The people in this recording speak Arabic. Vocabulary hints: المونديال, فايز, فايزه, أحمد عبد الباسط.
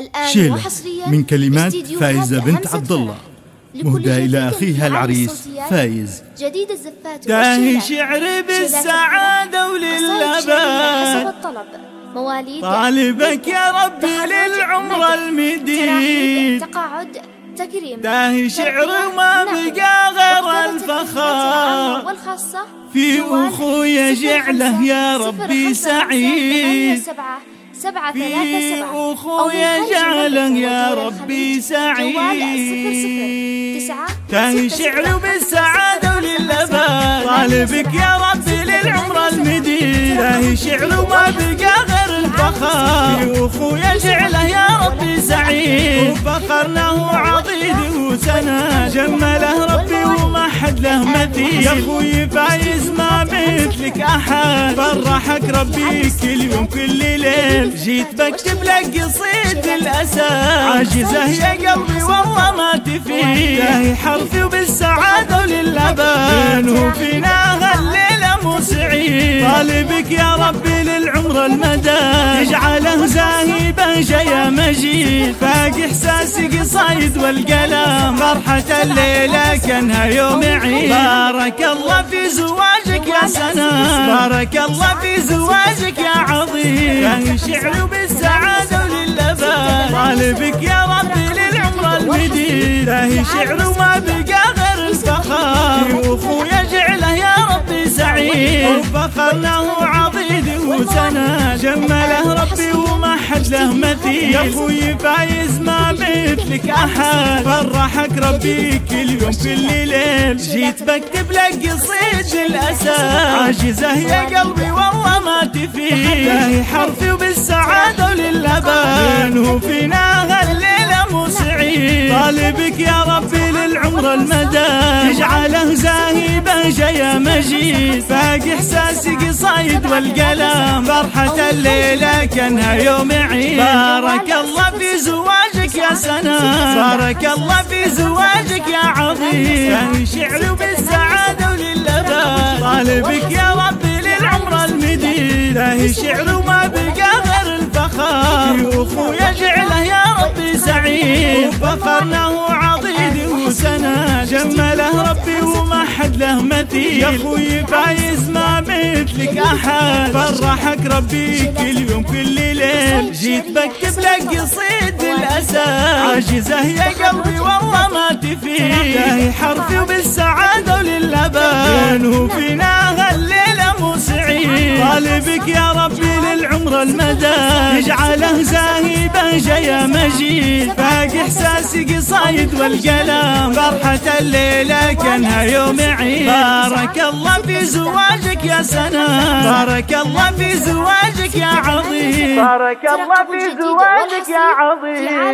الآن وحصريا من كلمات فايزه بنت عبد الله، مهداة إلى أخيها العريس فايز. جديد الزفات داهي شعر بالسعادة وللأبد طالبك يا ربي للعمر المديد، داهي شعر ما بقى غير الفخار في أخويا جعله يا ربي سعيد، في أخويا جعله يا ربي سعيد، تاهي شعر بالسعادة وللأبد طالبك يا ربي للعمر المديد، تاهي شعر ما بقى غير الفخار في أخويا جعله يا ربي سعيد، وفخرناه عضيد وسند جمله ربي وما حد له مثيل، يا أخوي فايز ما مثلك أحد فرحك ربي كل يوم كل ليل، جيت بكتب لك قصيدة الأسى عاجزة يا قلبي والله ما تفيد، داهي حرفي وبالسعادة وللأبد وفينا هالليلة مو سعيد، طالبك يا ربي للعمر المدى يجعله زاهبة جاية مجيد، فاق إحساسي قصايد والقلم فرحة الليلة كانها يوم عيد، بارك الله في زواجك يا سنة، بارك الله في زواجك يا عظيم، داهي شعر بالسعادة وللأبد طالبك يا ربي للعمر المديد، داهي شعر ما بقى غير الفخار في أخويا جعله يا ربي سعيد، وفخرناه عضيد وسند جمله ربي وما حد له مثيل، يا أخوي فايز ما مثلك أحد فرحك ربي كل يوم في الليل، جيت بكتب لك قصيدة الأسى عاجزة يا قلبي والله ما تفيد، داهي حرفي وبالسعادة وللأبد وفينا هالليلة مو سعيد، طالبك يا ربي للعمر المدى يجعله زاهبة جاية مجيد، فاق إحساسي قصايد والقلم فرحة الليلة كانها يوم عيد، بارك الله في زواجك يا سنة، بارك الله في زواجك يا عظيم، داهي شعر بالسعادة وللأبد طالبك يا ربي للعمر المديد، داهي شعر وما بقى غير الفخار في أخويا جعله يا ربي سعيد، وفخرناه عضيد وسند جمله ربي وما حد له مثيل، يا أخوي فايز ما مثلك أحد فرحك ربي كل يوم كل ليل، جيت بكتب لك قصيدة الأسى عاجزة يا قلبي والله ما تفيد، داهي حرفي وبالسعادة وللأبد وفينا هالليلة مو سعيد، طالبك يا ربي للعمر المدى يجعله زاهبة جاية مجيد، فاق إحساسي قصايد والقلم فرحة الليلة كانها يوم عيد، بارك الله في زواجك يا سنة، بارك الله في زواجك يا عظيم، بارك الله في زواجك يا عظيم.